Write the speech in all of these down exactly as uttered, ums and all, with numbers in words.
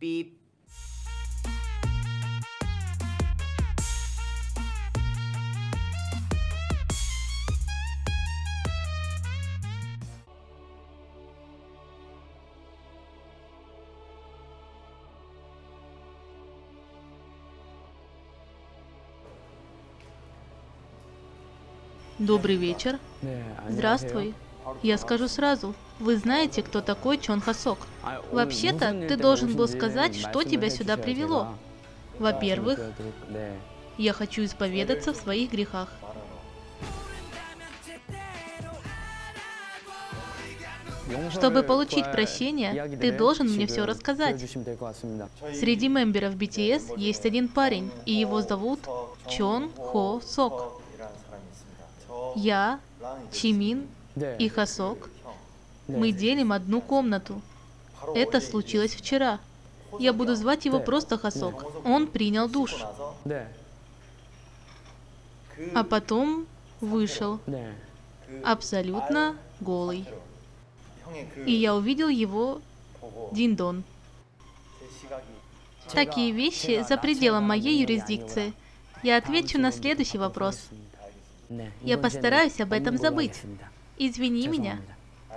Пип. Добрый вечер. Здравствуй. Я скажу сразу, вы знаете, кто такой Чон Хо Сок. Вообще-то, ты должен был сказать, что тебя сюда привело. Во-первых, я хочу исповедаться в своих грехах. Чтобы получить прощение, ты должен мне все рассказать. Среди мемберов би ти эс есть один парень, и его зовут Чон Хо Сок. Я, Чимин и Хосок, мы делим одну комнату. Это случилось вчера. Я буду звать его просто Хосок. Он принял душ. А потом вышел. Абсолютно голый. И я увидел его диндон. Такие вещи за пределом моей юрисдикции. Я отвечу на следующий вопрос. Я постараюсь об этом забыть. Извини меня.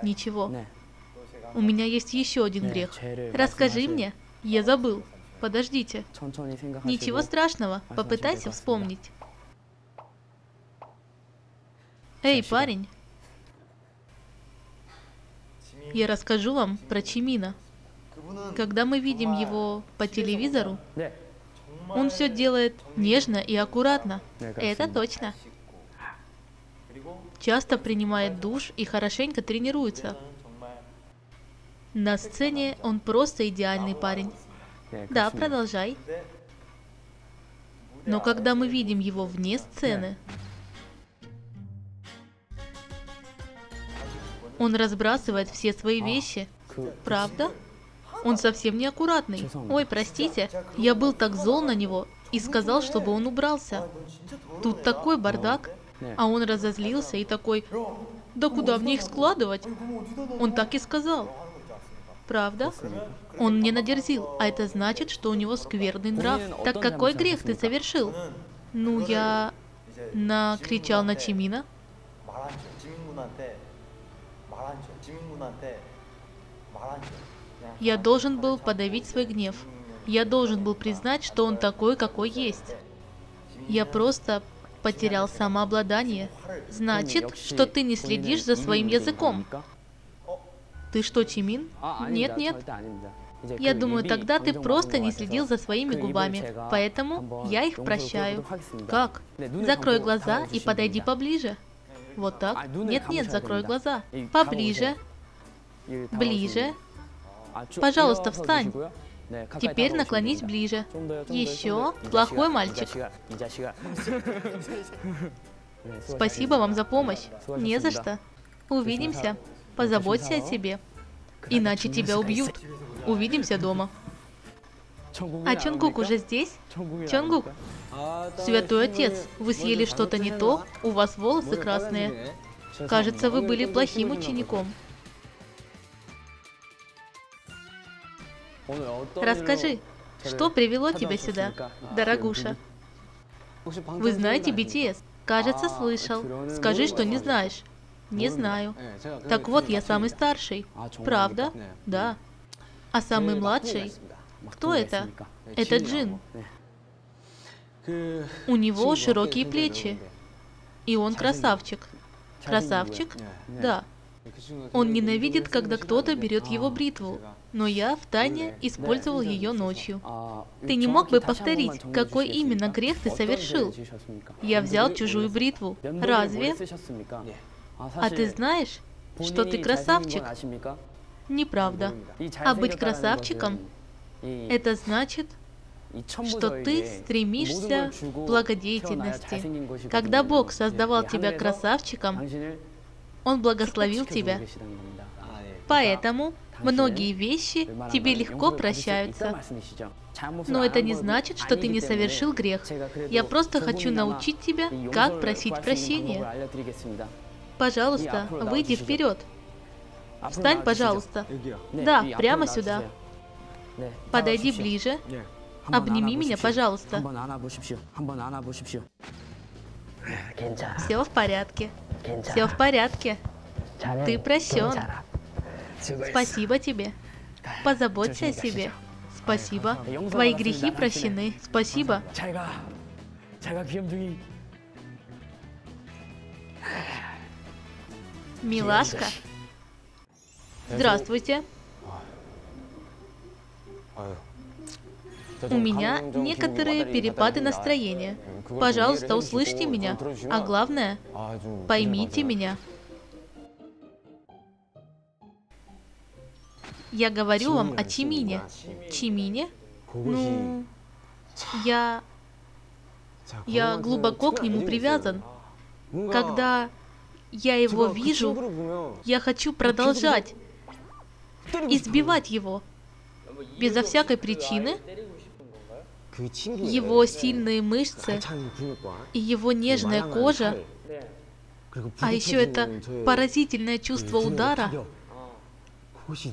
Ничего. У меня есть еще один грех. Расскажи мне. Я забыл. Подождите. Ничего страшного. Попытайся вспомнить. Эй, парень. Я расскажу вам про Чимина. Когда мы видим его по телевизору, он все делает нежно и аккуратно. Это точно. Часто принимает душ и хорошенько тренируется. На сцене он просто идеальный парень. Да, продолжай. Но когда мы видим его вне сцены, он разбрасывает все свои вещи. Правда? Он совсем неаккуратный. Ой, простите, я был так зол на него и сказал, чтобы он убрался. Тут такой бардак. А он разозлился и такой, да куда мне их складывать? Он так и сказал. Правда? Он мне надерзил, а это значит, что у него скверный нрав. Так какой грех ты совершил? Ну, я накричал на Чимина. Я должен был подавить свой гнев. Я должен был признать, что он такой, какой есть. Я просто... потерял самообладание. Значит, что ты не следишь за своим языком. Ты что, Чимин? Нет, нет. Я думаю, тогда ты просто не следил за своими губами. Поэтому я их прощаю. Как? Закрой глаза и подойди поближе. Вот так? Нет, нет, закрой глаза. Поближе. Ближе. Пожалуйста, встань. Теперь наклонись ближе. Еще. Плохой мальчик. Спасибо вам за помощь. Не за что. Увидимся. Позаботься о себе. Иначе тебя убьют. Увидимся дома. А Чонгук уже здесь? Чонгук. Святой отец, вы съели что-то не то, у вас волосы красные. Кажется, вы были плохим учеником. Расскажи, что привело тебя сюда, дорогуша? Вы знаете би ти эс? Кажется, слышал. Скажи, что не знаешь. Не знаю. Так вот, я самый старший. Правда? Да. А самый младший? Кто это? Это Джин. У него широкие плечи. И он красавчик. Красавчик? Да. Он ненавидит, когда кто-то берет его бритву, но я втайне использовал ее ночью. Ты не мог бы повторить, какой именно грех ты совершил? Я взял чужую бритву. Разве? А ты знаешь, что ты красавчик? Неправда. А быть красавчиком – это значит, что ты стремишься к благодеятельности. Когда Бог создавал тебя красавчиком, Он благословил тебя. Поэтому многие вещи тебе легко прощаются. Но это не значит, что ты не совершил грех. Я просто хочу научить тебя, как просить прощения. Пожалуйста, выйди вперед. Встань, пожалуйста. Да, прямо сюда. Подойди ближе. Обними меня, пожалуйста. Все в порядке. Все в порядке. Ты прощен. Спасибо тебе. Позаботься о себе. Спасибо. Твои грехи прощены. Спасибо. Милашка. Здравствуйте. У меня некоторые перепады настроения. Пожалуйста, услышьте меня. А главное, поймите меня. Я говорю вам о Чимине. Чимине? Ну, я... Я глубоко к нему привязан. Когда я его вижу, я хочу продолжать избивать его. Безо всякой причины. Его сильные мышцы и его нежная кожа, а еще это поразительное чувство удара.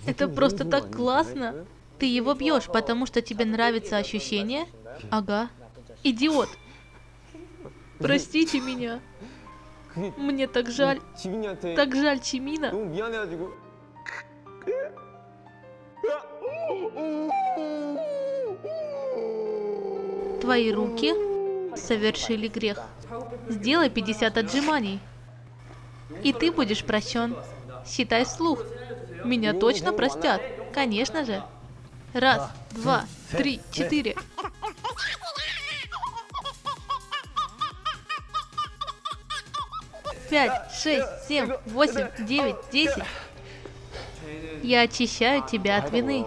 Это просто так классно. Ты его бьешь, потому что тебе нравится ощущение? Ага. Идиот. Простите меня. Мне так жаль. Так жаль Чимина. Твои руки совершили грех. Сделай пятьдесят отжиманий, и ты будешь прощен. Считай вслух. Меня точно простят. Конечно же. Раз, два, три, четыре. Пять, шесть, семь, восемь, девять, десять. Я очищаю тебя от вины.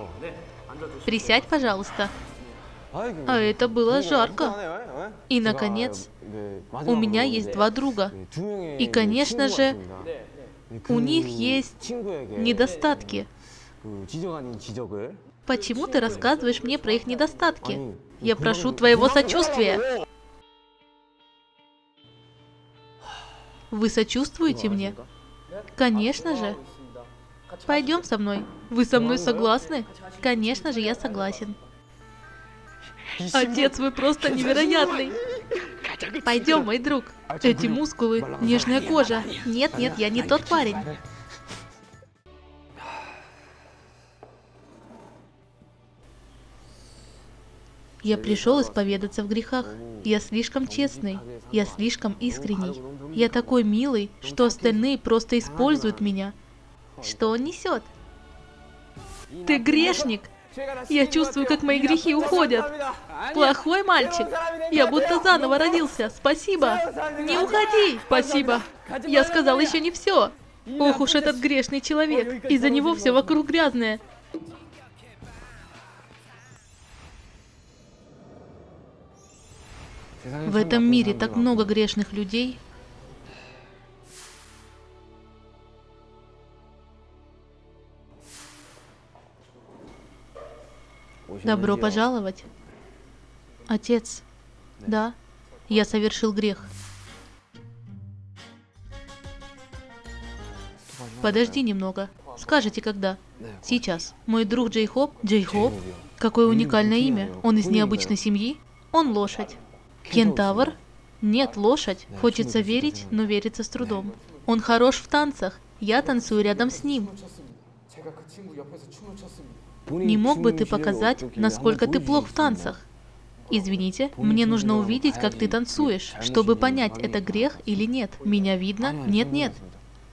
Присядь, пожалуйста. А это было жарко. И, наконец, у меня есть два друга. И, конечно же, у них есть недостатки. Почему ты рассказываешь мне про их недостатки? Я прошу твоего сочувствия. Вы сочувствуете мне? Конечно же. Пойдем со мной. Вы со мной согласны? Конечно же, я согласен. Отец, вы просто невероятный. Пойдем, мой друг. Эти мускулы, нежная кожа. Нет, нет, я не тот парень. Я пришел исповедаться в грехах. Я слишком честный. Я слишком искренний. Я такой милый, что остальные просто используют меня. Что он несет? Ты грешник! Я чувствую, как мои грехи уходят. Плохой мальчик. Я будто заново родился. Спасибо. Не уходи. Спасибо. Я сказал еще не все. Ох уж этот грешный человек. Из-за него все вокруг грязное. В этом мире так много грешных людей. Добро пожаловать. Отец, да, я совершил грех. Подожди немного. Скажите, когда? Сейчас. Мой друг Джей-хоп. Джей-хоп? Какое уникальное имя. Он из необычной семьи? Он лошадь. Кентавр? Нет, лошадь. Хочется верить, но верится с трудом. Он хорош в танцах. Я танцую рядом с ним. Не мог бы ты показать, насколько ты плох в танцах? Извините, мне нужно увидеть, как ты танцуешь, чтобы понять, это грех или нет. Меня видно? Нет, нет.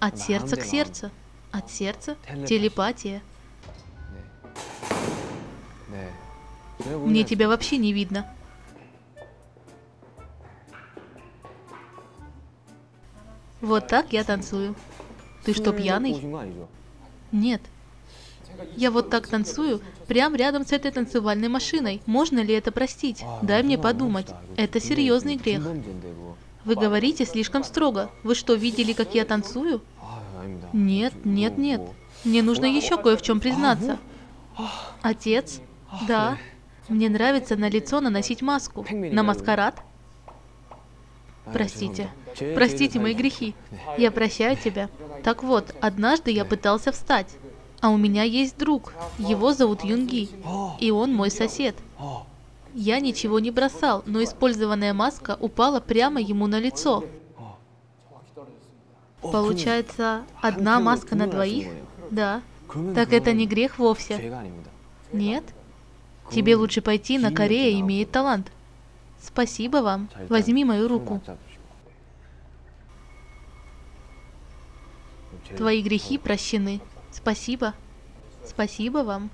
От сердца к сердцу. От сердца? Телепатия. Мне тебя вообще не видно. Вот так я танцую. Ты что, пьяный? Нет. Я вот так танцую, прямо рядом с этой танцевальной машиной. Можно ли это простить? Дай мне подумать. Это серьезный грех. Вы говорите слишком строго. Вы что, видели, как я танцую? Нет, нет, нет. Мне нужно еще кое в чем признаться. Отец? Да. Мне нравится на лицо наносить маску. На маскарад? Простите. Простите мои грехи. Я прощаю тебя. Так вот, однажды я пытался встать. А у меня есть друг. Его зовут Юнги. И он мой сосед. Я ничего не бросал, но использованная маска упала прямо ему на лицо. Получается, одна маска на двоих? Да. Так это не грех вовсе. Нет? Тебе лучше пойти на «Корея имеет талант». Спасибо вам. Возьми мою руку. Твои грехи прощены. Спасибо. Спасибо вам.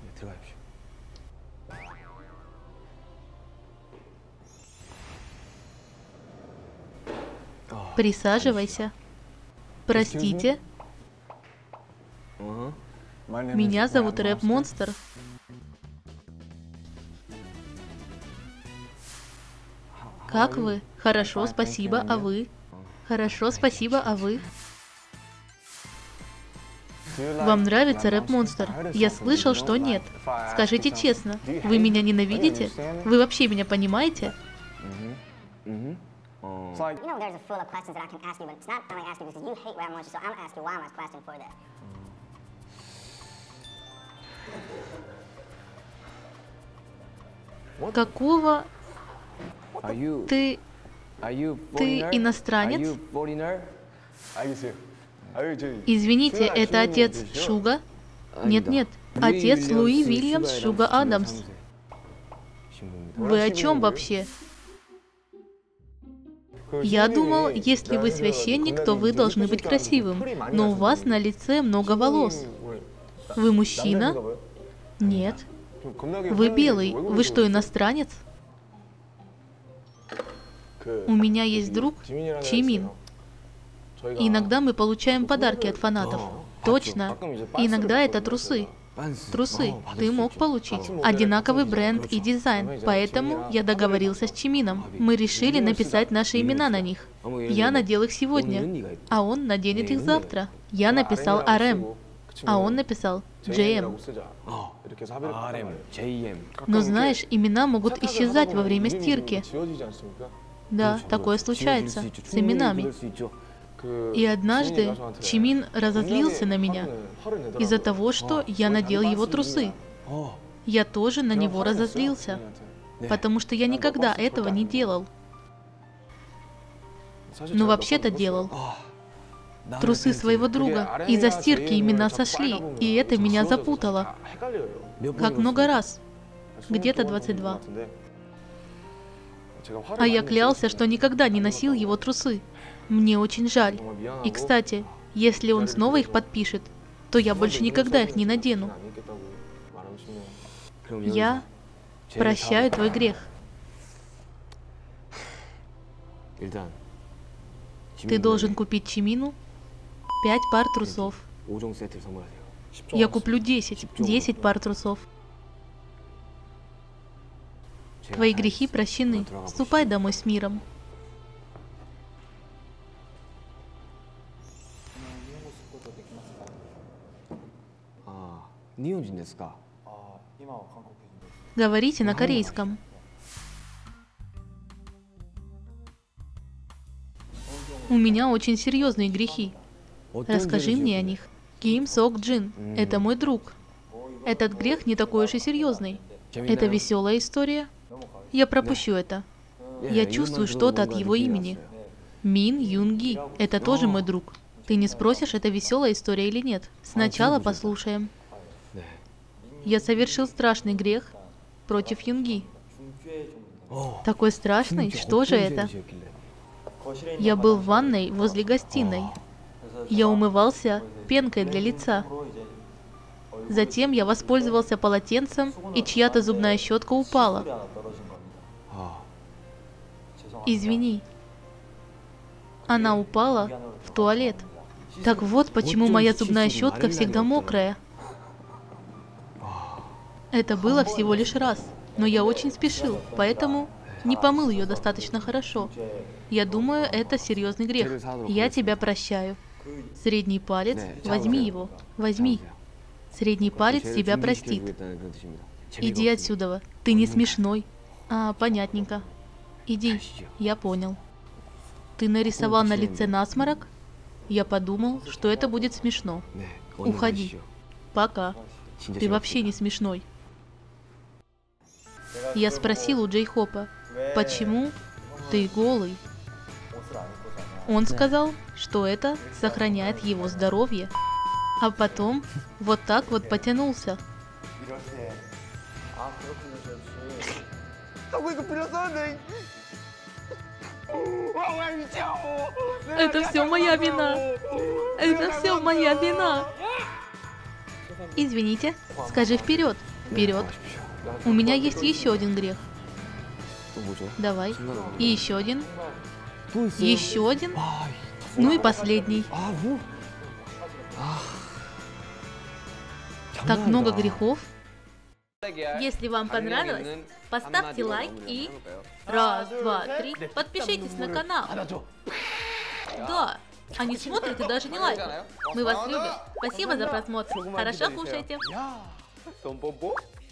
Присаживайся. Простите. Меня зовут Рэп-монстр. Как вы? Хорошо, спасибо, а вы? Хорошо, спасибо, а вы? Вам нравится Рэп-монстр? Я слышал, что нет. Скажите честно, вы меня ненавидите? Вы вообще меня понимаете? Какого... Ты... Ты иностранец? Извините, это отец Шуга? Нет-нет, отец Луи Вильямс Шуга Адамс. Вы о чем вообще? Я думал, если вы священник, то вы должны быть красивым, но у вас на лице много волос. Вы мужчина? Нет. Вы белый. Вы что, иностранец? У меня есть друг Чимин. Иногда мы получаем подарки от фанатов. Точно. Иногда это трусы. Трусы ты мог получить. Одинаковый бренд и дизайн. Поэтому я договорился с Чимином. Мы решили написать наши имена на них. Я надел их сегодня, а он наденет их завтра. Я написал ар эм, а он написал джей эм. Но знаешь, имена могут исчезать во время стирки. Да, такое случается с именами. И однажды Чимин разозлился на меня из-за того, что я надел его трусы. Я тоже на него разозлился, потому что я никогда этого не делал. Но вообще-то делал. Трусы своего друга. Из-за стирки имена сошли, и это меня запутало. Как много раз. Где-то двадцать два. А я клялся, что никогда не носил его трусы. Мне очень жаль. И, кстати, если он снова их подпишет, то я больше никогда их не надену. Я прощаю твой грех. Ты должен купить Чимину пять пар трусов. Я куплю десять, десять пар трусов. Твои грехи прощены. Ступай домой с миром. Говорите на корейском. У меня очень серьезные грехи. Расскажи мне о них. Ким Сок Джин. Это мой друг. Этот грех не такой уж и серьезный. Это веселая история. Я пропущу это. Я чувствую что-то от его имени. Мин Юнги. Это тоже мой друг. Ты не спросишь, это веселая история или нет. Сначала послушаем. Я совершил страшный грех против Юнги. Такой страшный? Что же это? Я был в ванной возле гостиной. Я умывался пенкой для лица. Затем я воспользовался полотенцем, и чья-то зубная щетка упала. Извини. Она упала в туалет. Так вот, почему моя зубная щетка всегда мокрая. Это было всего лишь раз, но я очень спешил, поэтому не помыл ее достаточно хорошо. Я думаю, это серьезный грех. Я тебя прощаю. Средний палец, возьми его, возьми. Средний палец тебя простит. Иди отсюда, ты не смешной. А, понятненько. Иди, я понял. Ты нарисовал на лице насморок? Я подумал, что это будет смешно. Уходи. Пока. Ты вообще не смешной. Я спросил у Джей-хопа, почему ты голый? Он сказал, что это сохраняет его здоровье. А потом вот так вот потянулся. Это все моя вина. Это все моя вина. Извините, скажи вперед. Вперед. У меня есть еще один грех. Давай. И еще один. Еще один. Ну и последний. Так много грехов. Если вам понравилось, поставьте лайк и... Раз, два, три. Подпишитесь на канал. Да. Они смотрят и даже не лайкают. Мы вас любим. Спасибо за просмотр. Хорошо кушайте.